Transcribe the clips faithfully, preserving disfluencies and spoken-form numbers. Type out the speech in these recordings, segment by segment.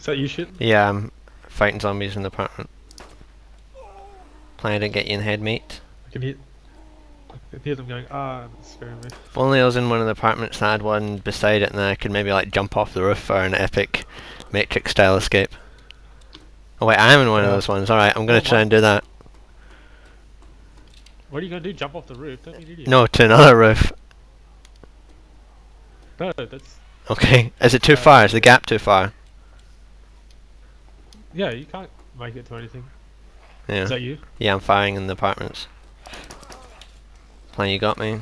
Is that you shooting? Yeah, I'm fighting zombies in the apartment. Plan to get you in the head, mate. I can hear, I can hear them going, ah, that's scaring me. If only I was in one of the apartments and I had one beside it and I could maybe like jump off the roof for an epic Matrix style escape. Oh wait, I am in one yeah. of those ones, alright, I'm gonna oh, try what? and do that. What are you gonna do, jump off the roof? Don't be an idiot. No, to another roof. No, that's... Okay, is it too uh, far? Is the gap too far? Yeah, you can't make it to anything. Yeah. Is that you? Yeah, I'm firing in the apartments. Plan, you got me.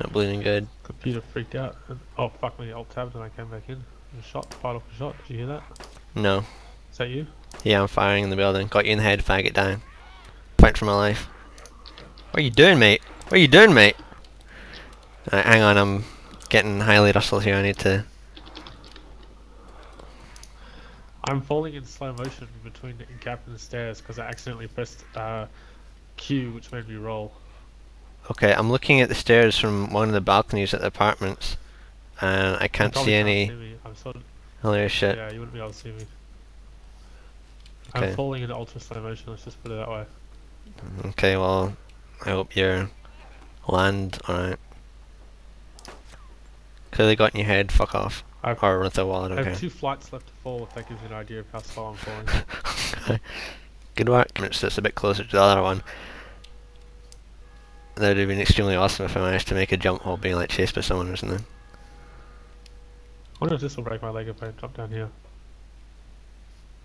Not bleeding good. Computer freaked out. Oh fuck me, alt tabbed and I came back in. Shot, fired off a shot, did you hear that? No. Is that you? Yeah, I'm firing in the building. Got you in the head, faggot down. Fight for my life. What are you doing, mate? What are you doing, mate? Alright, hang on, I'm getting highly rustled here, I need to... I'm falling in slow motion between the gap and the stairs because I accidentally pressed uh, Q, which made me roll. Okay, I'm looking at the stairs from one of the balconies at the apartments, and I can't see any... See me. I'm sort of... Hilarious shit. Yeah, you wouldn't be able to see me. Okay. I'm falling in ultra slow motion, let's just put it that way. Okay, well, I hope you land alright. Clearly got in your head, fuck off. I've or with the wallet, okay. I have two flights left to fall, if that gives you an idea of how slow I'm falling. Okay. Good work. It's a bit closer to the other one. That would have been extremely awesome if I managed to make a jump while being like chased by someone or something. I wonder if this will break my leg if I jump down here.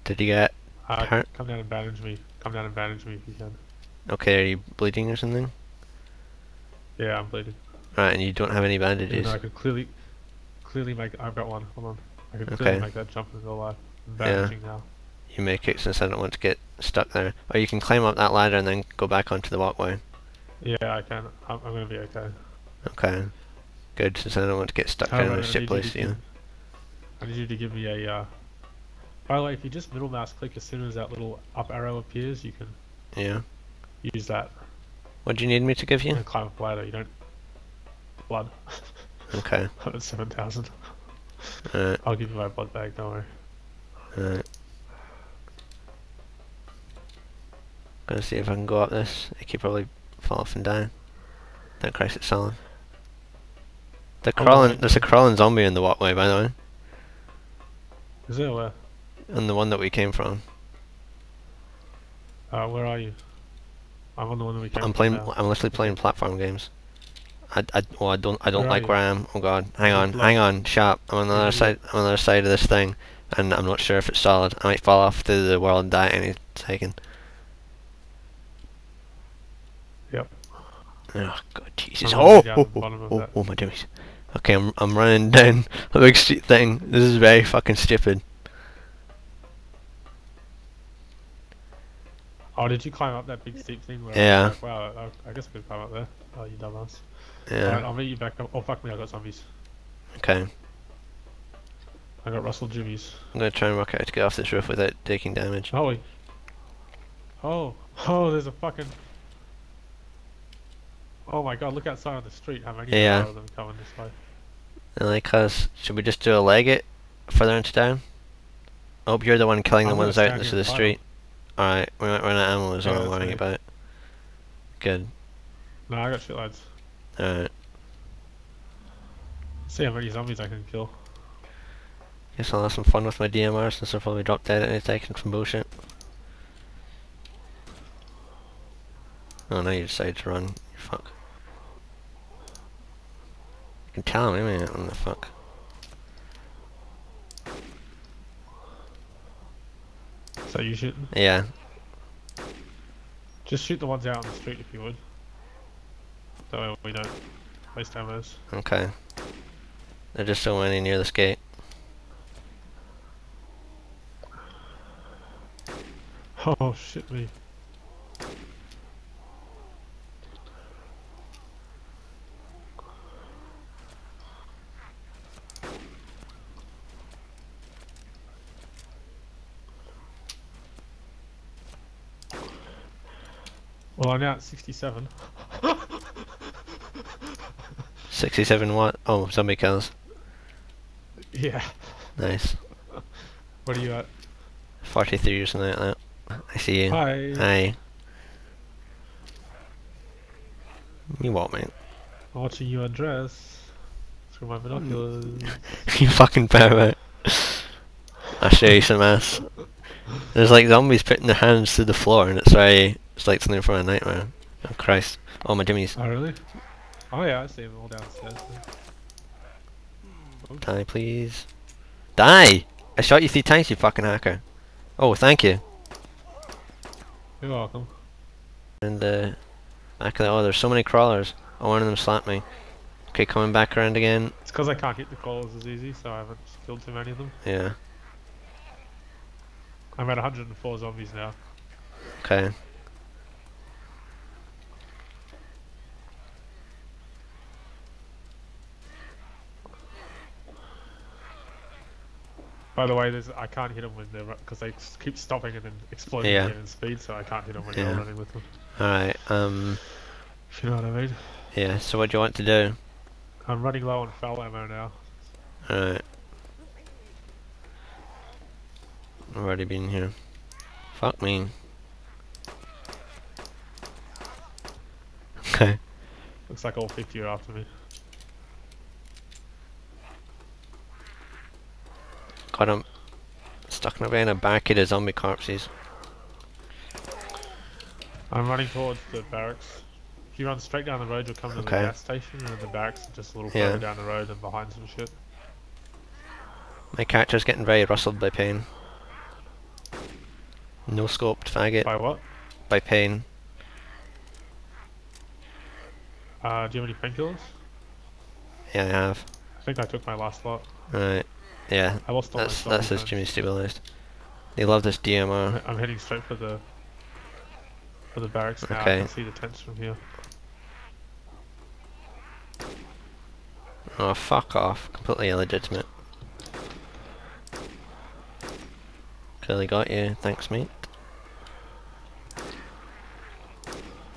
Did you get uh, hurt? Come down and bandage me. Come down and bandage me if you can. Okay, are you bleeding or something? Yeah, I'm bleeding. Alright, and you don't have any bandages? No, I could clearly, clearly make... I've got one, hold on. I could clearly okay. make that jump and go live. I'm bandaging yeah. now. You make it since I don't want to get stuck there. Or you can climb up that ladder and then go back onto the walkway. Yeah, I can. I'm, I'm gonna be okay. Okay. Good, since I don't want to get stuck down in the shit place, you know. I need you to give me a... Uh... By the way, if you just middle mouse click as soon as that little up arrow appears, you can... Yeah. Use that. What do you need me to give you? And climb up ladder, you don't... Blood. Okay. I'm at seven thousand. Alright. I'll give you my blood bag, don't worry. Alright. Gonna see if I can go up this. It could probably fall off and die. That Christ, it's solid. The crawling, there's a crawling zombie in the walkway, by the way. Is there where? On the one that we came from. Uh, where are you? I'm on the one that we came I'm playing, from. Now. I'm literally playing platform games. I, I, well, I don't, I don't where like where I am. Oh god, hang on, hang on, sharp. I'm on the other side. I'm on the other side of this thing, and I'm not sure if it's solid. I might fall off through the world and die any second. Yep. Oh god, Jesus! Oh, oh, oh, oh, oh, my dummies. Okay, I'm, I'm running down a big street thing. This is very fucking stupid. Oh, did you climb up that big steep thing? Where yeah. I like, wow, I, I guess I could climb up there. Oh, you dumbass. Yeah. Alright, I'll meet you back up. Oh, fuck me, I got zombies. Okay. I got Russell Jimmies. I'm gonna try and work out how to get off this roof without taking damage. Oh, wait. Oh, oh, there's a fucking... Oh my god, look outside on the street. How many yeah. of them coming this way? And like us, should we just do a leg it further into town? I hope you're the one killing I'm the ones out into the street. Alright, we might run out of ammo is yeah, what I'm worrying about. Good. No, I got shit lads. Alright. See how many zombies I can kill. Guess I'll have some fun with my D M R since I'll probably drop dead at any second from bullshit. Oh, now you decide to run. Fuck. You can tell me, man, what the fuck. So you shooting? Yeah. Just shoot the ones out on the street if you would. That way we don't waste ammo. Okay. There's just so many near this gate. Oh shit me. Well, I'm now at sixty-seven. sixty-seven what? Oh, zombie kills. Yeah. Nice. What are you at? forty-three or something like that. I see you. Hi. Hi. You what, mate? I'm watching you undress through my binoculars. You fucking pervert. I'll show you some ass. There's like zombies putting their hands through the floor, and it's very, it's like something from a nightmare. Oh Christ. Oh my jimmies. Oh really? Oh yeah, I see them all downstairs. Oh. Die please. Die! I shot you three times, you fucking hacker. Oh, thank you. You're welcome. And the back of the, oh, there's so many crawlers. Oh, one of them slapped me. Okay, coming back around again. It's because I can't get the crawlers as easy, so I haven't killed too many of them. Yeah. I'm at one hundred and four zombies now. Okay. By the way, there's, I can't hit them when they're because they keep stopping and then exploding yeah. again in speed, so I can't hit them when yeah. they're running with them. Alright, um... if you know what I mean. Yeah, so what do you want to do? I'm running low on foul ammo now. Alright. I've already been here. Fuck me. Okay. Looks like all fifty are after me. God, I'm stuck in a behind a barricade of zombie corpses. I'm running towards the barracks. If you run straight down the road, you'll come to okay. the gas station, and the barracks are just a little further yeah. down the road and behind some shit. My character's getting very rustled by pain. No scoped faggot. By what? By pain. Uh, do you have any painkillers? Yeah, I have. I think I took my last lot. Right. Yeah. I lost all that's my that's as Jimmy's stabilised. They love this D M R. I'm heading straight for the for the barracks now. Okay. I can see the tents from here. Oh fuck off! Completely illegitimate. Clearly got you. Thanks, mate.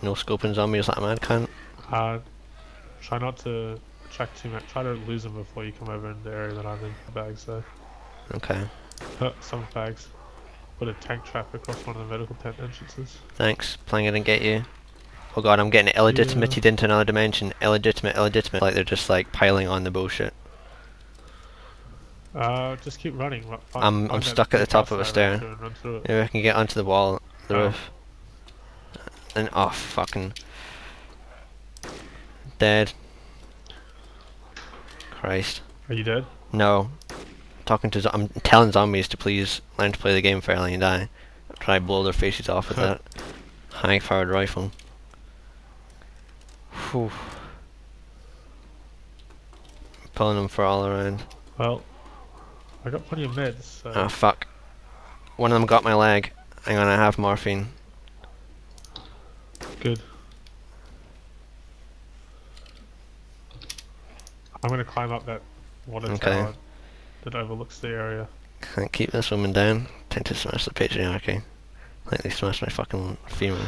No scoping zombies like a mad cunt. Uh, try not to track too much. Try to lose them before you come over in the area that I'm in. Bags though. Okay. Some bags. Put a tank trap across one of the medical tent entrances. Thanks. Playing it and get you. Oh god, I'm getting illegitimated yeah. into another dimension. Illegitimate, illegitimate. Like they're just like piling on the bullshit. Uh, just keep running. Like, find, I'm find I'm stuck at the top of a stair. Maybe I can get onto the wall, the oh. roof. And oh fucking dead. Christ. Are you dead? No. I'm talking to. Z I'm telling zombies to please learn to play the game fairly and die. I'll try to blow their faces off with that high-powered rifle. Whew. I'm pulling them for all around. Well, I got plenty of meds. So. Oh fuck! One of them got my leg. Hang on, I have morphine. Good. I'm gonna climb up that water okay. tower that overlooks the area. Can't keep this woman down. Tend to smash the patriarchy, like they smashed my fucking female.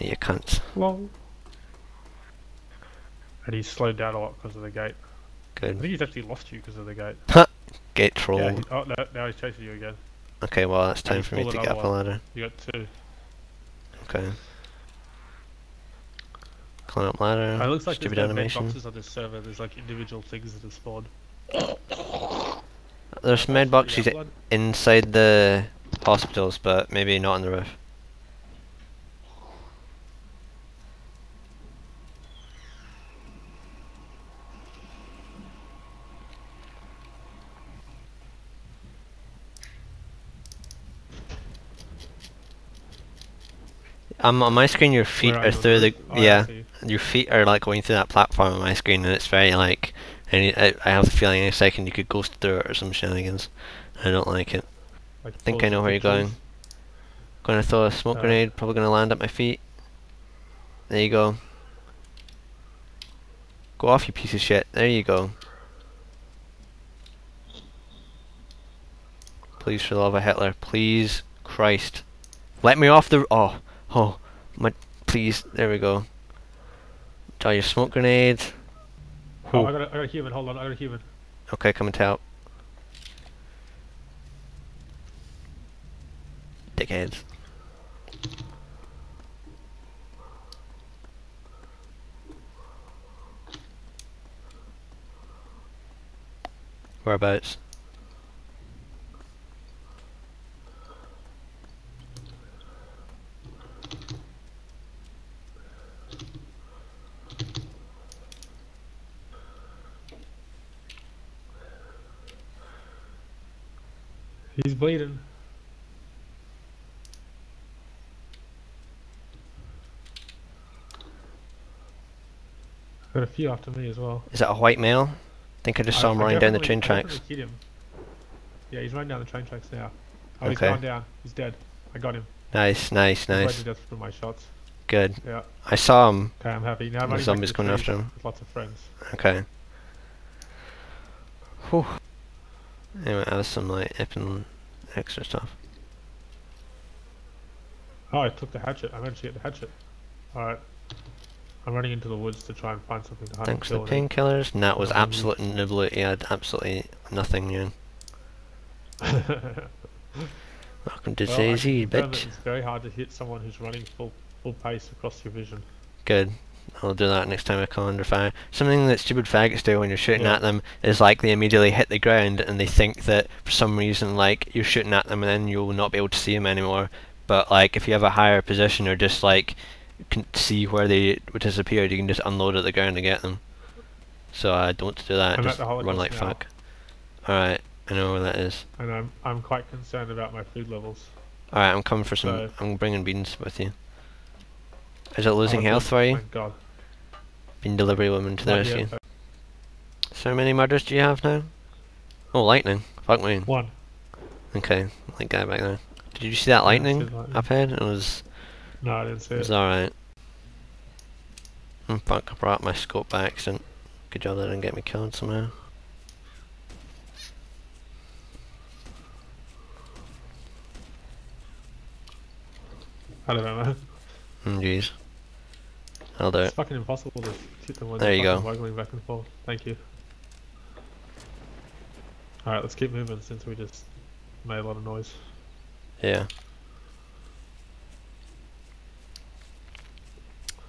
You cunts. Lol. And he slowed down a lot because of the gate. Good. I think he's actually lost you because of the gate. Ha! Gate troll. Yeah, he, oh no, now he's chasing you again. Okay, well it's time for me to get up a ladder. You got two. Okay. Climb up ladder. Oh, it looks like stupid there's animation. Med boxes on this server. There's like individual things that are spawned. There's med boxes yeah, inside the hospitals, but maybe not on the roof. Um, on my screen your feet Where are through the, oh, yeah, your feet are like going through that platform on my screen and it's very like, and I, I have the feeling in a second you could ghost through it or some shenanigans. I don't like it. I think I know where you're going. Gonna throw a smoke no. grenade, probably gonna land at my feet. There you go. Go off you piece of shit, there you go. Please for the love of Hitler, please Christ. Let me off the, oh. Oh, my, please, there we go. Draw your smoke grenade. Oh, I got, a, I got a human, hold on, I got a human. Okay, coming to help. dickheads. Whereabouts? He's bleeding. Got a few after me as well. Is that a white male? I think I just I, saw him I running down the train tracks. Hit him. Yeah, he's running down the train tracks now. Oh, okay. He's gone down. He's dead. I got him. Nice, nice, nice. Death from my shots. Good. Yeah. I saw him. Okay, I'm happy. Now the zombies coming after him. With lots of friends. Okay. Whew. Anyway, that was some like epping extra stuff. Oh, I took the hatchet. I managed to get the hatchet. Alright. I'm running into the woods to try and find something to hide. Thanks for the painkillers. Nah, it was um, absolute nibbler. Yeah, absolutely nothing new. Welcome to well, Zazy, bitch. It's very hard to hit someone who's running full full pace across your vision. Good. I'll do that next time I come under fire. Something that stupid faggots do when you're shooting yeah. at them is like they immediately hit the ground and they think that for some reason like you're shooting at them and then you'll not be able to see them anymore. But like if you have a higher position or just like can see where they disappeared, you can just unload at the ground and get them. So I uh, don't do that. I'm just run like now. Fuck. Alright, I know where that is. And I'm I'm quite concerned about my food levels. Alright, I'm coming for some. So I'm bringing beans with you. Is it losing oh, health for you? Thank God. Been delivery woman to the rescue. So. so how many murders do you have now? Oh, lightning. Fuck me. One. Okay, like guy back there. Did you see that lightning, see lightning up ahead? It was. No, I didn't see it. It was alright. Oh, fuck, I brought my scope by accident. Good job that didn't get me killed somehow. I don't know. Mm, jeez. I'll do it. It's fucking impossible to hit them when there you go. Waggling back and forth. Thank you. Alright, let's keep moving since we just made a lot of noise. Yeah.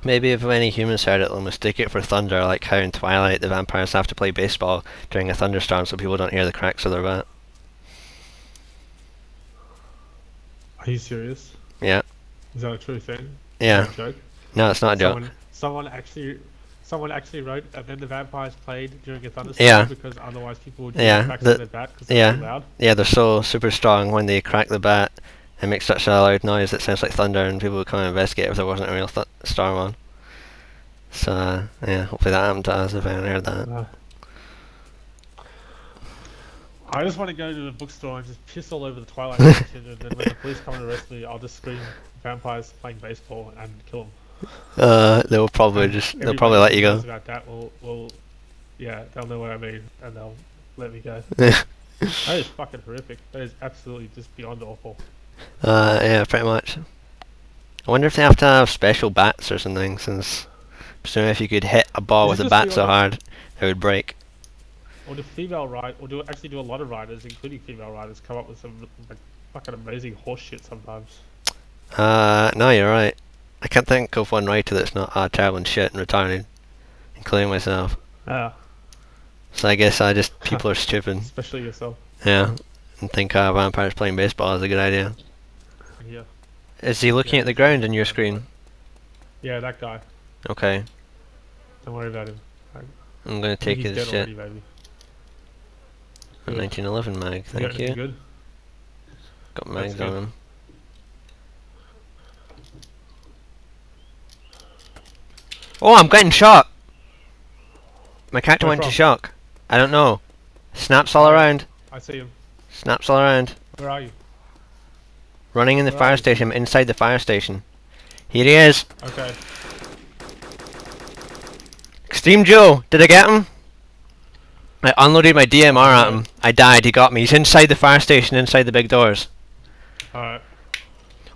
Maybe if any humans heard it, they'll mistake it for thunder, like how in Twilight the vampires have to play baseball during a thunderstorm so people don't hear the cracks of their bat. Are you serious? Yeah. Is that a true thing? Yeah. Is that a joke? No, it's not a someone, joke. Someone actually, someone actually wrote, and then the vampires played during a thunderstorm yeah. because otherwise people would yeah. crack the, their bat because they're yeah. so loud. Yeah, they're so super strong when they crack the bat and make such a loud noise that sounds like thunder, and people would come and investigate if there wasn't a real th storm on. So uh, yeah, hopefully that happened to us if anyone heard that. Uh, I just want to go to the bookstore and just piss all over the Twilight section, and then when the police come and arrest me, I'll just scream vampires playing baseball and kill them. Uh, they'll probably and just, they'll probably let you go. About that, we'll, we'll, yeah, they'll know what I mean, and they'll let me go. That is fucking horrific. That is absolutely just beyond awful. Uh, yeah, pretty much. I wonder if they have to have special bats or something, since presumably if you could hit a ball with a bat so hard, it would break. Or do female ride, or do actually do a lot of riders, including female riders, come up with some like, fucking amazing horse shit sometimes? Uh, no, you're right. I can't think of one writer that's not ah, terrible and shit and retarded, including myself. Yeah. Oh. So I guess I just people are stupid. Especially yourself. Yeah, and think ah, uh, vampires playing baseball is a good idea. Yeah. Is he looking yeah, at the ground in your screen? Yeah, that guy. Okay. Don't worry about him. I'm, I'm gonna take his shit. Already, baby. nineteen eleven mag, thank you. Good? Got mags on him. Oh, I'm getting shot! My character went to shock. I don't know. Snaps all around. I see him. Snaps all around. Where are you? Running in the fire station, inside the fire station. Here he is! Okay. Extreme Joe! Did I get him? I unloaded my D M R at him. I died. He got me. He's inside the fire station, inside the big doors. Alright.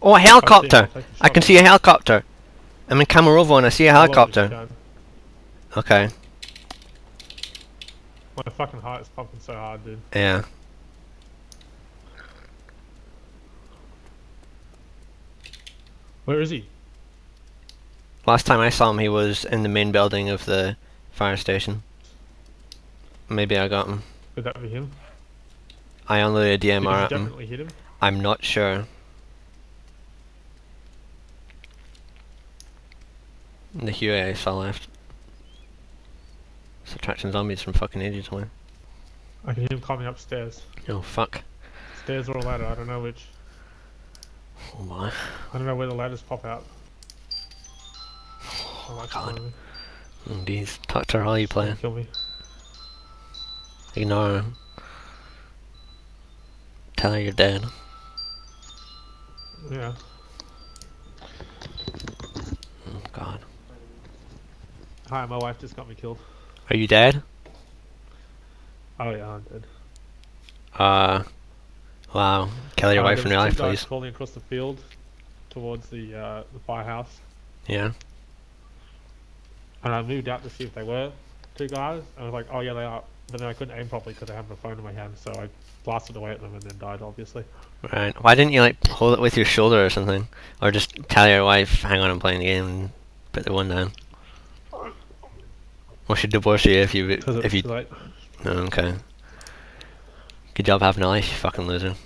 Oh, a helicopter! I, I can see a helicopter. I'm in Camerovo and I see a helicopter. Okay. My fucking heart is pumping so hard, dude. Yeah. Where is he? Last time I saw him, he was in the main building of the fire station. Maybe I got him. Could that be him? I unloaded a D M R. Did you at definitely him. Hit him? I'm not sure. The Huey I saw left. Subtraction zombies from fucking ages away. I can hear him climbing upstairs. Oh fuck. Stairs or a ladder, I don't know which. Oh my. I don't know where the ladders pop out. Oh my god. These Doctor Holly you playing. Kill me. Ignore him. Tell her you're dead. Yeah. Oh god. Hi, my wife just got me killed. Are you dead? Oh yeah, I'm dead. Uh, wow. Kill your uh, wife in real life, please. There was two guys crawling across the field towards the uh, the firehouse. Yeah. And I moved out to see if they were two guys. I was like, oh yeah, they are. But then I couldn't aim properly because I had my phone in my hand, so I blasted away at them and then died, obviously. Right. Why didn't you like hold it with your shoulder or something, or just tell your wife, "Hang on, I'm playing the game," and put the one down? Well, she'd divorce you if you if you. Too late. Oh, okay. Good job having a life, you fucking loser.